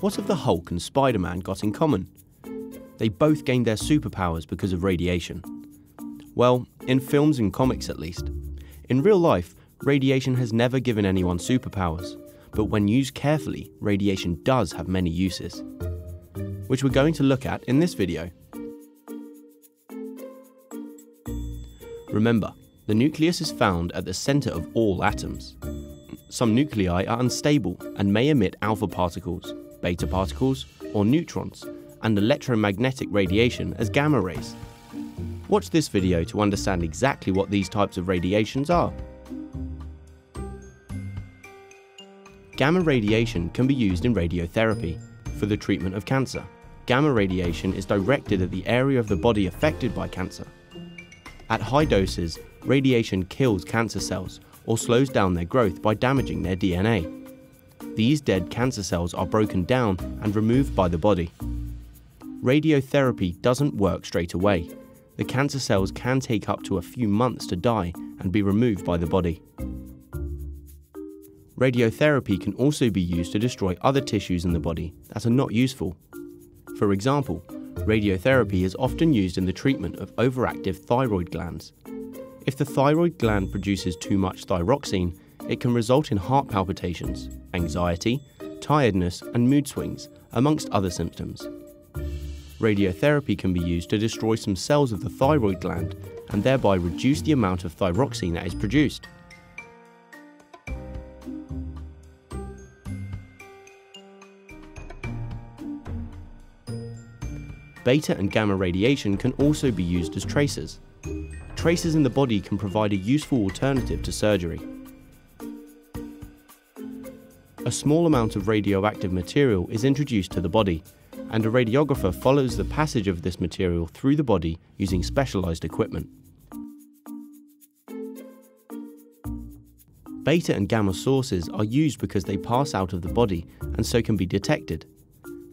What have the Hulk and Spider-Man got in common? They both gained their superpowers because of radiation. Well, in films and comics at least. In real life, radiation has never given anyone superpowers, but when used carefully, radiation does have many uses, which we're going to look at in this video. Remember, the nucleus is found at the center of all atoms. Some nuclei are unstable and may emit alpha particles, beta particles, or neutrons, and electromagnetic radiation as gamma rays. Watch this video to understand exactly what these types of radiations are. Gamma radiation can be used in radiotherapy for the treatment of cancer. Gamma radiation is directed at the area of the body affected by cancer. At high doses, radiation kills cancer cells or slows down their growth by damaging their DNA. These dead cancer cells are broken down and removed by the body. Radiotherapy doesn't work straight away. The cancer cells can take up to a few months to die and be removed by the body. Radiotherapy can also be used to destroy other tissues in the body that are not useful. For example, radiotherapy is often used in the treatment of overactive thyroid glands. If the thyroid gland produces too much thyroxine, it can result in heart palpitations, anxiety, tiredness, and mood swings, amongst other symptoms. Radiotherapy can be used to destroy some cells of the thyroid gland and thereby reduce the amount of thyroxine that is produced. Beta and gamma radiation can also be used as tracers. Tracers in the body can provide a useful alternative to surgery. A small amount of radioactive material is introduced to the body, and a radiographer follows the passage of this material through the body using specialized equipment. Beta and gamma sources are used because they pass out of the body and so can be detected.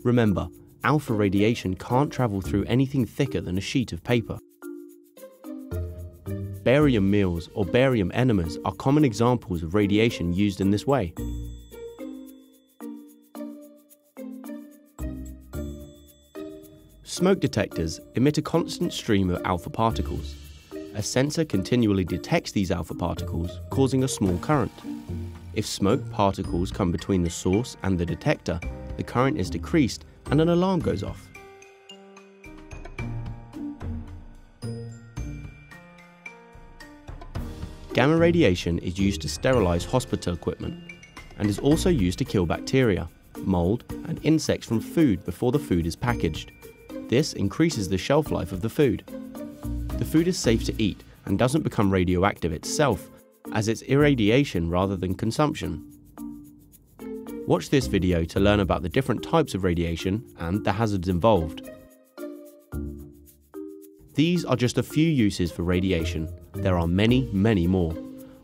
Remember, alpha radiation can't travel through anything thicker than a sheet of paper. Barium meals or barium enemas are common examples of radiation used in this way. Smoke detectors emit a constant stream of alpha particles. A sensor continually detects these alpha particles, causing a small current. If smoke particles come between the source and the detector, the current is decreased and an alarm goes off. Gamma radiation is used to sterilize hospital equipment and is also used to kill bacteria, mold, and insects from food before the food is packaged. This increases the shelf life of the food. The food is safe to eat and doesn't become radioactive itself, as it's irradiation rather than consumption. Watch this video to learn about the different types of radiation and the hazards involved. These are just a few uses for radiation. There are many, many more.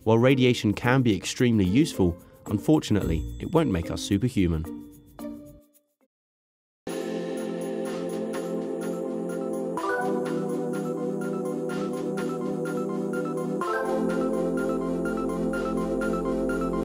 While radiation can be extremely useful, unfortunately, it won't make us superhuman.